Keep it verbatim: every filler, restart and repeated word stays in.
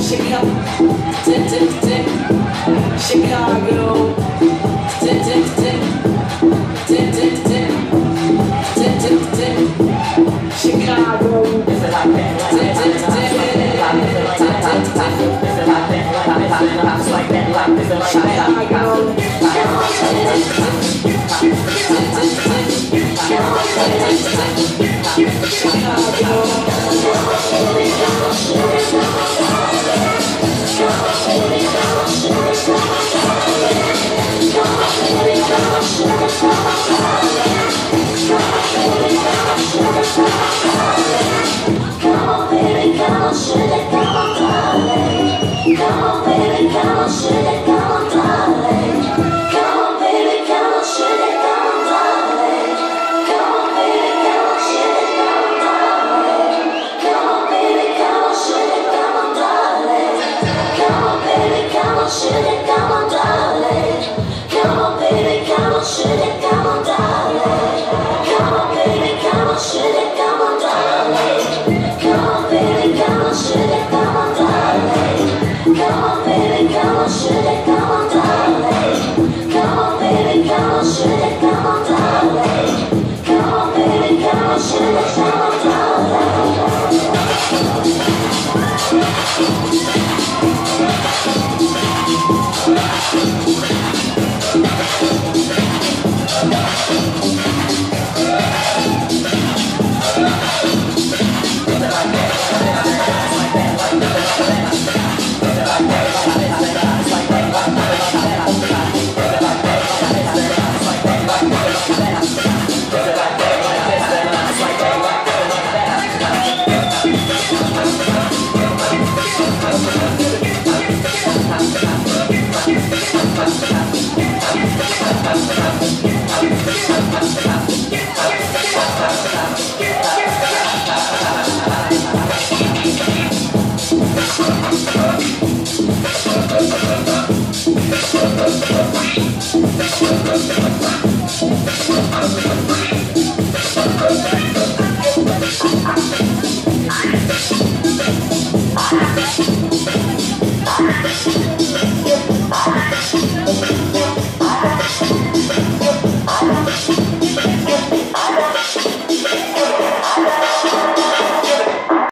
Chicago.